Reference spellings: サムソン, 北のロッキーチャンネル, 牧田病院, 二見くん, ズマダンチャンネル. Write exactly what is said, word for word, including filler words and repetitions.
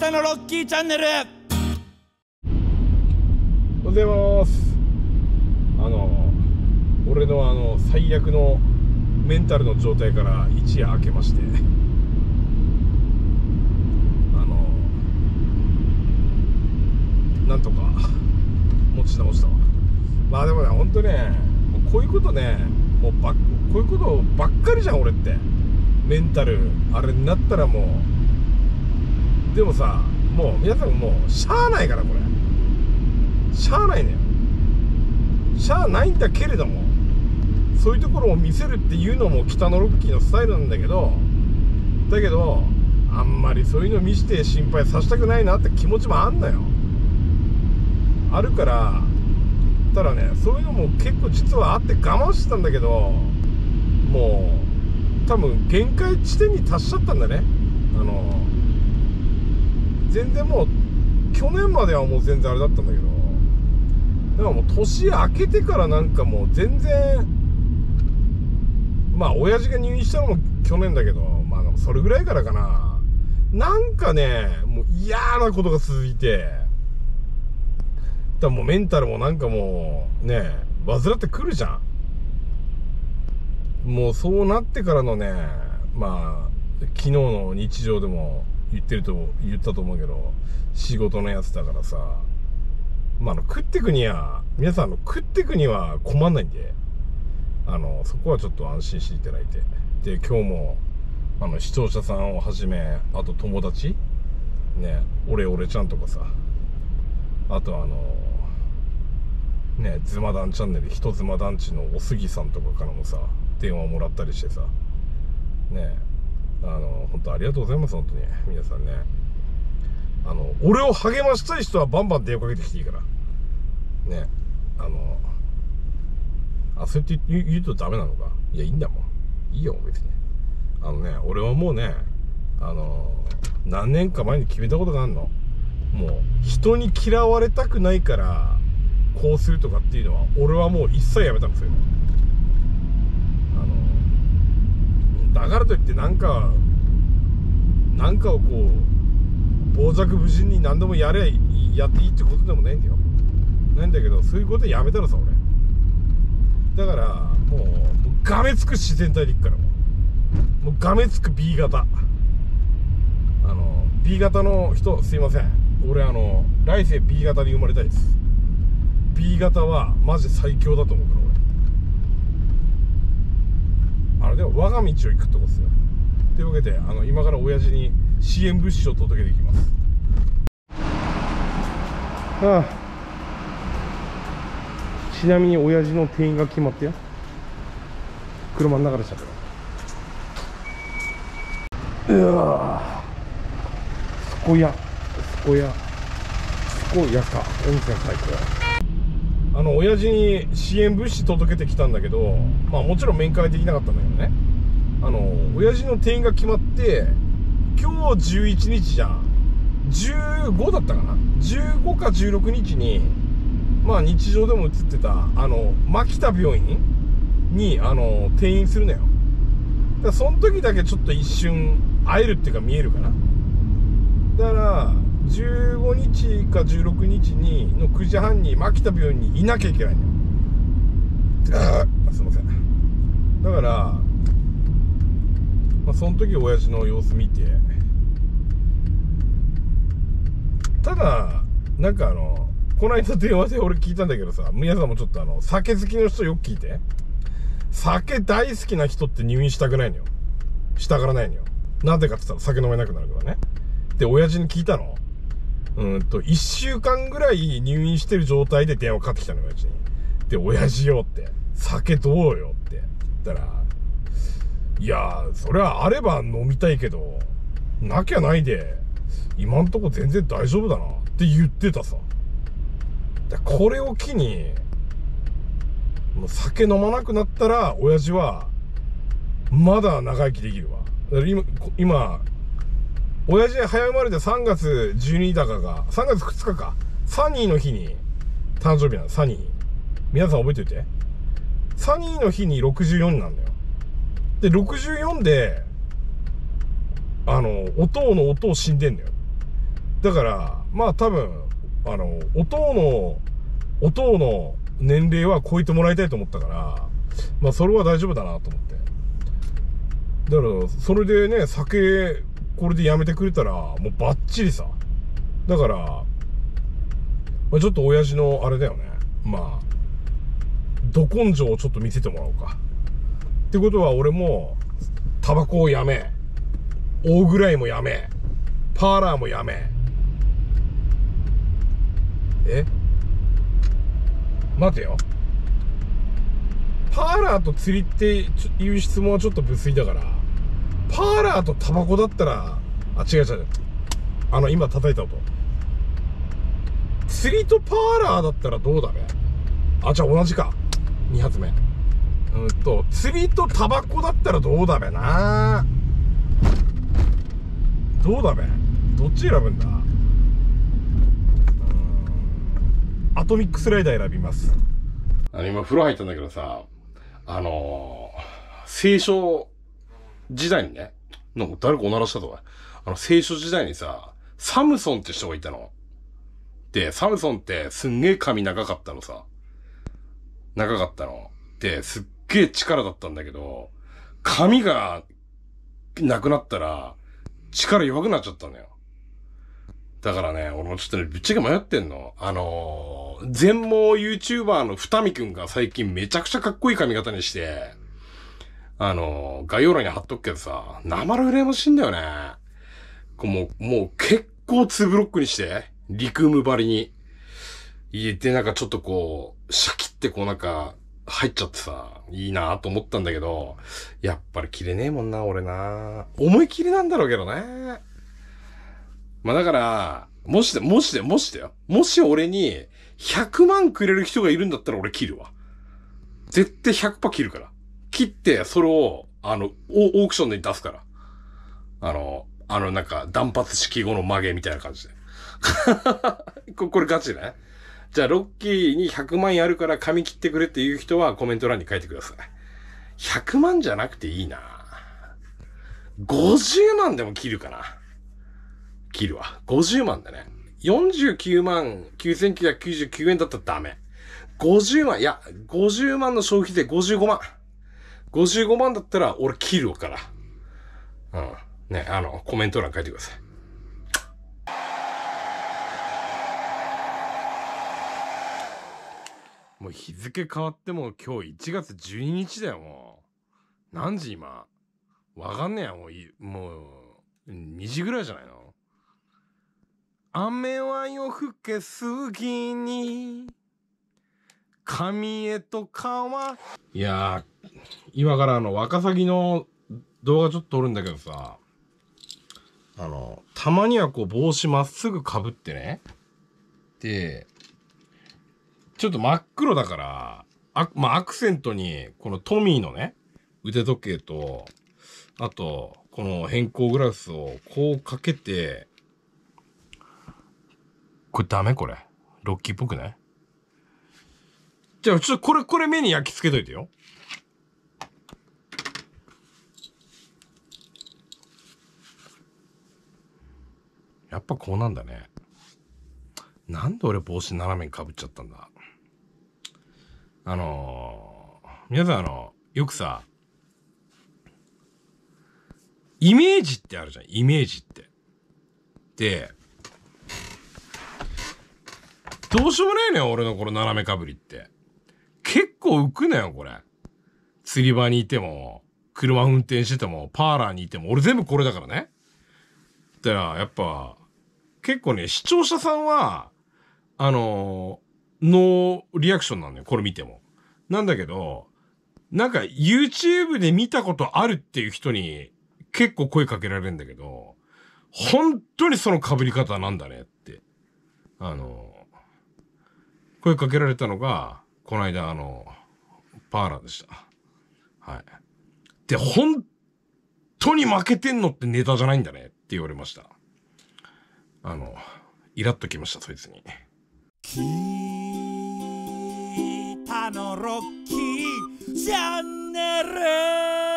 北のロッキーチャンネル。おはようございます。あの俺のあの最悪のメンタルの状態から一夜明けまして、あのなんとか持ち直したわ。まあでもね、本当ね、こういうことね、もうばこういうことばっかりじゃん俺って。メンタルあれになったらもう、でもさ、もう皆さんもうしゃあないから、これしゃあないね。しゃあないんだけれども、そういうところを見せるっていうのも北のロッキーのスタイルなんだけど、だけどあんまりそういうの見して心配させたくないなって気持ちもあんだよ、あるから。ただね、そういうのも結構実はあって我慢してたんだけど、もう多分限界地点に達しちゃったんだね。あの全然もう去年まではもう全然あれだったんだけど、だからもう年明けてからなんかもう全然、まあ親父が入院したのも去年だけど、まあそれぐらいからかな、なんかねもう嫌なことが続いて、だからもうメンタルもなんかもうね患ってくるじゃん。もうそうなってからのね、まあ昨日の日常でも言ってると言ったと思うけど、仕事のやつだからさ、まあ、あの食ってくには皆さんの食ってくには困んないんで、あのそこはちょっと安心していただいて。で今日もあの視聴者さんをはじめ、あと友達ね、俺俺ちゃんとかさ、あとあのねズマダンチャンネル人妻団地のおすぎさんとかからもさ電話をもらったりしてさね、あの本当ありがとうございます、本当に皆さんね。あの俺を励ましたい人はバンバン電話かけてきていいからね。あのあそうやって言う、言うとダメなのか。いやいいんだもん、いいよ別に。あのね、俺はもうね、あの何年か前に決めたことがあるの。もう人に嫌われたくないからこうするとかっていうのは俺はもう一切やめたんですよ。だからといってなんかなんかをこう傍若無人に何でもやれやっていいってことでもないんだよ、ないんだけど、そういうことやめたらさ俺、だからもう、もうがめつく自然体でいくから、もう、もうがめつく B 型、あの B 型の人すいません、俺あの来世 B 型に生まれたいです。 B 型はマジ最強だと思うから。あれでは我が道を行くとこですよ。というわけで、あの今から親父に支援物資を届けていきます。ああ、ちなみに親父の定員が決まってよ、車の中でしたから。うわー、そこやそこやそこやか温泉最高。あの親父に支援物資届けてきたんだけど、まあ、もちろん面会できなかったんだけどね、あの親父の定員が決まって今日じゅういちにちじゃん、じゅうごだったかな、じゅうごかじゅうろくにちに、まあ、日常でも映ってたあの牧田病院にあの転院するのよ。だからその時だけちょっと一瞬会えるっていうか見えるかな。だからじゅうごにちかじゅうろくにちにのくじはんに牧田病院にいなきゃいけないんだよ。すいません。だから、まあ、その時親父の様子見て、ただなんかあのこの間電話で俺聞いたんだけどさ、皆さんもちょっとあの酒好きの人よく聞いて、酒大好きな人って入院したくないのよ、したがらないのよ。なぜかって言ったら酒飲めなくなるからね。で親父に聞いたの、うんといっしゅうかんぐらい入院してる状態で電話かかってきたの親父に。で親父よって酒どうよって言ったら、いやそれはあれば飲みたいけどなきゃないで今んとこ全然大丈夫だなって言ってたさ。だからこれを機にもう酒飲まなくなったら親父はまだ長生きできるわ。だから今今親父早生まれてさんがつじゅうににちだかが、さんがつふつかか、サニーの日に、誕生日なの、サニー。皆さん覚えておいて。サニーの日にろくじゅうよんなんだよ。で、ろくじゅうよんで、あの、お父のお父死んでんだよ。だから、まあ多分、あの、お父の、お父の年齢は超えてもらいたいと思ったから、まあそれは大丈夫だなと思って。だから、それでね、酒、これでやめてくれたら、もうバッチリさ。だから、まあ、ちょっと親父のあれだよね。まあ、ど根性をちょっと見せてもらおうか。ってことは俺も、タバコをやめ、大ぐらいもやめ、パーラーもやめ。え？待てよ。パーラーと釣りっていう質問はちょっと無粋だから、パーラーとタバコだったら、あ、違う違う。あの、今叩いた音。釣りとパーラーだったらどうだね。あ、じゃあ同じか。に発目。うんと、釣りとタバコだったらどうだべな。どうだべ。どっち選ぶんだ。アトミックスライダー選びます。あの、今風呂入ったんだけどさ、あのー、青少時代にね、なんか誰かおならしたとか、あの、青少時代にさ、サムソンって人がいたの。で、サムソンってすんげえ髪長かったのさ。長かったの。で、すっげえ力だったんだけど、髪がなくなったら、力弱くなっちゃったんだよ。だからね、俺もちょっとね、ぶっちゃけ迷ってんの。あのー、全盲 YouTuber の二見くんが最近めちゃくちゃかっこいい髪型にして、あのー、概要欄に貼っとくけどさ、生の羨ましいんだよね。こうもう、もう結構ツーブロックにして、リクーム張りに。入れてなんかちょっとこう、シャキってこうなんか、入っちゃってさ、いいなぁと思ったんだけど、やっぱり着れねえもんな、俺な。思い切りなんだろうけどね。まあだから、もしで、もしで、もしだよ。もし俺にひゃくまんくれる人がいるんだったら俺切るわ。絶対 ひゃくパーセント 切るから。切って、それを、あの、オークションで出すから。あの、あのなんか、断髪式後の曲げみたいな感じで。これガチね。じゃあ、ロッキーにひゃくまんやるから髪切ってくれっていう人はコメント欄に書いてください。ひゃくまんじゃなくていいな。ごじゅうまんでも切るかな。切るわ。ごじゅうまんだね。よんじゅうきゅうまんきゅうせんきゅうひゃくきゅうじゅうきゅうえんだったらダメ。ごじゅうまん、いや、ごじゅうまんの消費税ごじゅうごまん。ごじゅうごまんだったら俺切るから。うん。ね、あの、コメント欄書いてください。もう日付変わっても今日いちがつじゅうににちだよ、もう。何時今わかんねえや、もうい、もう、にじぐらいじゃないの。雨は夜更けすぎに、髪へと川。いやー、今からあの、ワカサギの動画ちょっと撮るんだけどさ、あの、たまにはこう帽子まっすぐ被ってね。で、ちょっと真っ黒だから、あまあ、アクセントに、このトミーのね、腕時計と、あと、この偏光グラスをこうかけて、これダメこれ。ロッキーっぽくない？じゃあ、ちょっとこれ、これ目に焼き付けといてよ。やっぱこうなんだね。なんで俺帽子斜めに被っちゃったんだ。あのー、皆さんあの、よくさ、イメージってあるじゃん、イメージって。で、どうしようもないのよ、俺のこの斜めかぶりって。結構浮くのよ、これ。釣り場にいても、車運転してても、パーラーにいても、俺全部これだからね。だから、やっぱ、結構ね、視聴者さんは、あのー、ノーリアクションなんだよ。これ見ても。なんだけど、なんか YouTube で見たことあるっていう人に結構声かけられるんだけど、本当にその被り方なんだねって。あの、声かけられたのが、この間あの、パーラーでした。はい。で、本当に負けてんのってネタじゃないんだねって言われました。あの、イラッときました、そいつに。聞いたのロッキーチャンネル。